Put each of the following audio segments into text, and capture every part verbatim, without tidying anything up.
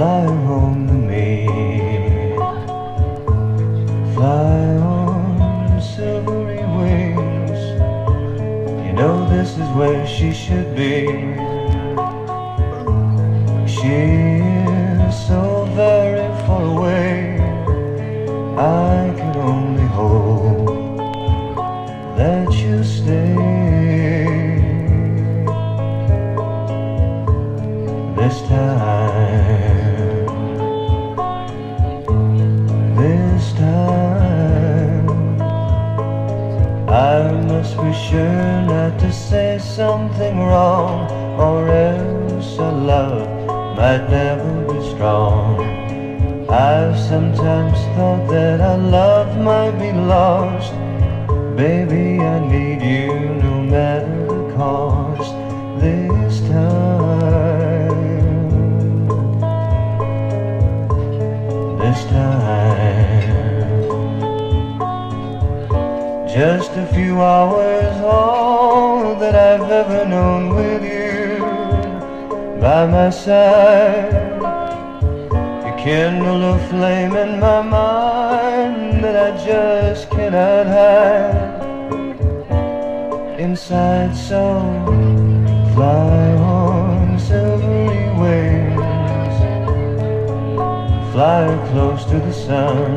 Fly on me, fly on silvery wings. You know this is where she should be. She is so very far away. I can only hope that you stay. This time I must be sure not to say something wrong, or else our love might never be strong. I've sometimes thought that our love might be lost. Baby, I need you no matter the cost. This time, this time, just a few hours, all that I've ever known with you by my side. You kindle a flame in my mind that I just cannot hide inside. So fly on silvery wings, fly close to the sun.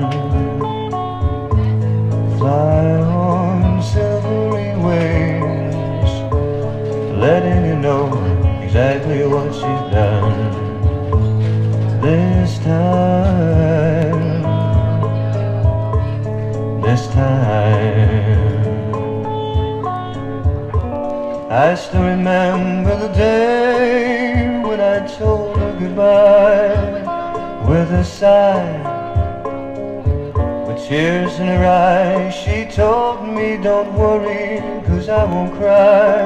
Fly on silvery wings, letting you know exactly what she's done. This time, this time, I still remember the day when I told her goodbye with a sigh. Tears in her eyes, she told me, don't worry, cause I won't cry.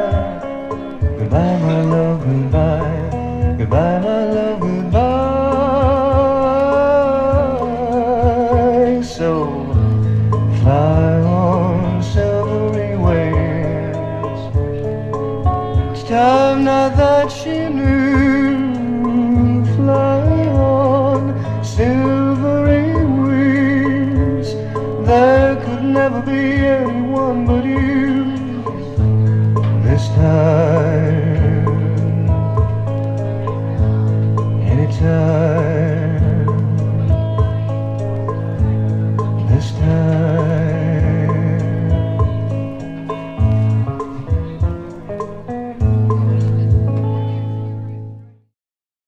Goodbye, my love, goodbye. Goodbye, my love, goodbye. So fly on silvery wings. It's time now that she knew. Fly on silvery wings. There could never be anyone but you. This time, anytime.